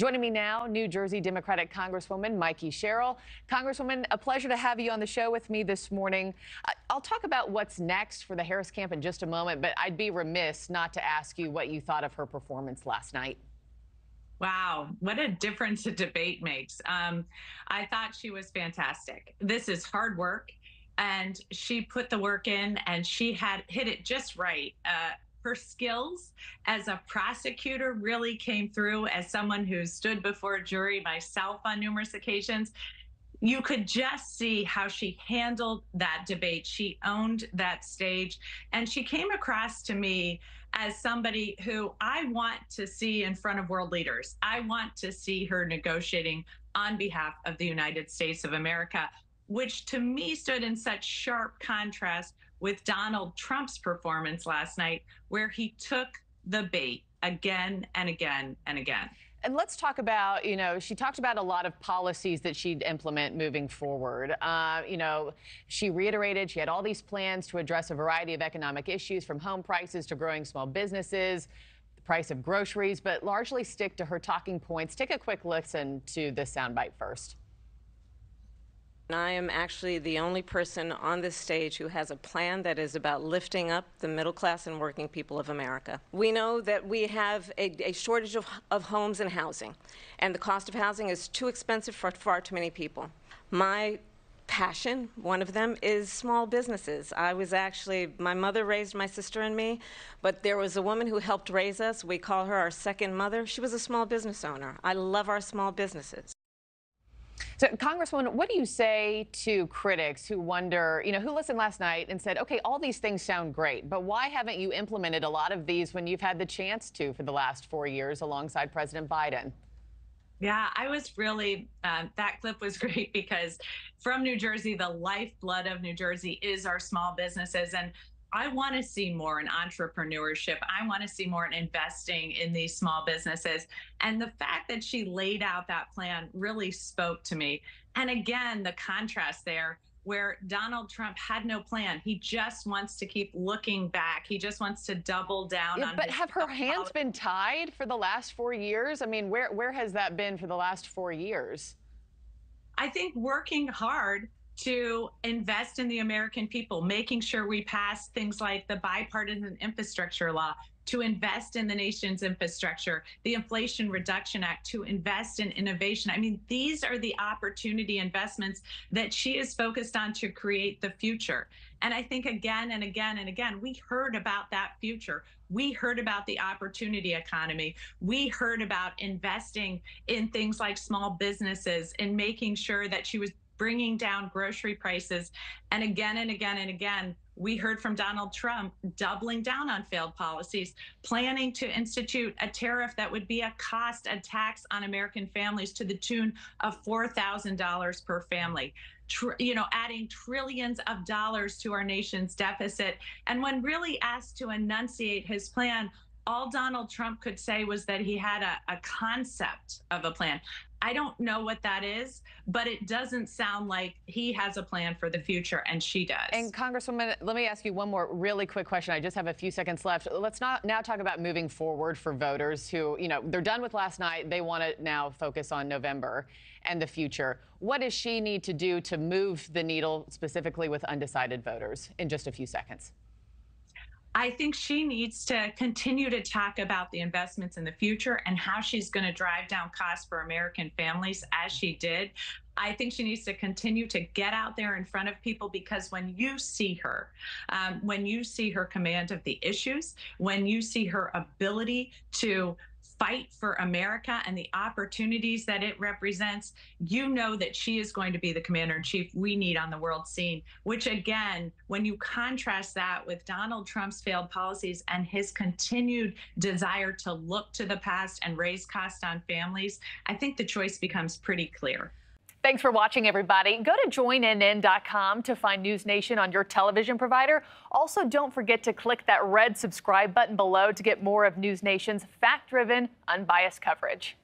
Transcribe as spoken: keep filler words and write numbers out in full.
Joining me now, New Jersey Democratic Congresswoman Mikie Sherrill. Congresswoman, a pleasure to have you on the show with me this morning. I'll talk about what's next for the Harris camp in just a moment, but I'd be remiss not to ask you what you thought of her performance last night. Wow, what a difference a debate makes. Um, I thought she was fantastic. This is hard work, and she put the work in, and she had hit it just right. Uh, Her skills as a prosecutor really came through. As someone who stood before a jury myself on numerous occasions, you could just see how she handled that debate. She owned that stage, and she came across to me as somebody who I want to see in front of world leaders. I want to see her negotiating on behalf of the United States of America, which to me stood in such sharp contrast with Donald Trump's performance last night, where he took the bait again and again and again. And let's talk about, you know, she talked about a lot of policies that she'd implement moving forward. Uh, you know, she reiterated she had all these plans to address a variety of economic issues, from home prices to growing small businesses, the price of groceries, but largely stick to her talking points. Take a quick listen to this soundbite first. I am actually the only person on this stage who has a plan that is about lifting up the middle class and working people of America. We know that we have a, a shortage of, of homes and housing, and the cost of housing is too expensive for far too many people. My passion, one of them, is small businesses. I was actually, my mother raised my sister and me, but there was a woman who helped raise us. We call her our second mother. She was a small business owner. I love our small businesses. So, Congresswoman, what do you say to critics who wonder, you know, who listened last night and said, okay, all these things sound great, but why haven't you implemented a lot of these when you've had the chance to for the last four years alongside President Biden? Yeah, I was really, uh, that clip was great, because from New Jersey, the lifeblood of New Jersey is our small businesses. And I want to see more in entrepreneurship. I want to see more in investing in these small businesses. And the fact that she laid out that plan really spoke to me. And again, the contrast there, where Donald Trump had no plan. He just wants to keep looking back. He just wants to double down yeah, on. But have her hands been tied for the last four years? I mean, where, where has that been for the last four years? I think working hard to invest in the American people, making sure we pass things like the bipartisan infrastructure law, to invest in the nation's infrastructure, the Inflation Reduction Act, to invest in innovation. I mean, these are the opportunity investments that she is focused on to create the future. And I think again and again and again, we heard about that future. We heard about the opportunity economy. We heard about investing in things like small businesses and making sure that she was bringing down grocery prices. And again and again and again, we heard from Donald Trump doubling down on failed policies, planning to institute a tariff that would be a cost, a tax on American families to the tune of four thousand dollars per family, Tr you know, adding trillions of dollars to our nation's deficit. And when really asked to enunciate his plan, all Donald Trump could say was that he had a, a concept of a plan. I don't know what that is, but it doesn't sound like he has a plan for the future, and she does. And Congresswoman, let me ask you one more really quick question. I just have a few seconds left. Let's not now talk about moving forward for voters who, you know, they're done with last night. They want to now focus on November and the future. What does she need to do to move the needle specifically with undecided voters in just a few seconds? I think she needs to continue to talk about the investments in the future and how she's going to drive down costs for American families, as she did. I think she needs to continue to get out there in front of people, because when you see her, um, when you see her command of the issues, when you see her ability to fight for America and the opportunities that it represents, you know that she is going to be the commander-in-chief we need on the world scene, which again, when you contrast that with Donald Trump's failed policies and his continued desire to look to the past and raise costs on families, I think the choice becomes pretty clear. Thanks for watching, everybody. Go to join N N dot com to find NewsNation on your television provider. Also, don't forget to click that red subscribe button below to get more of NewsNation's fact-driven, unbiased coverage.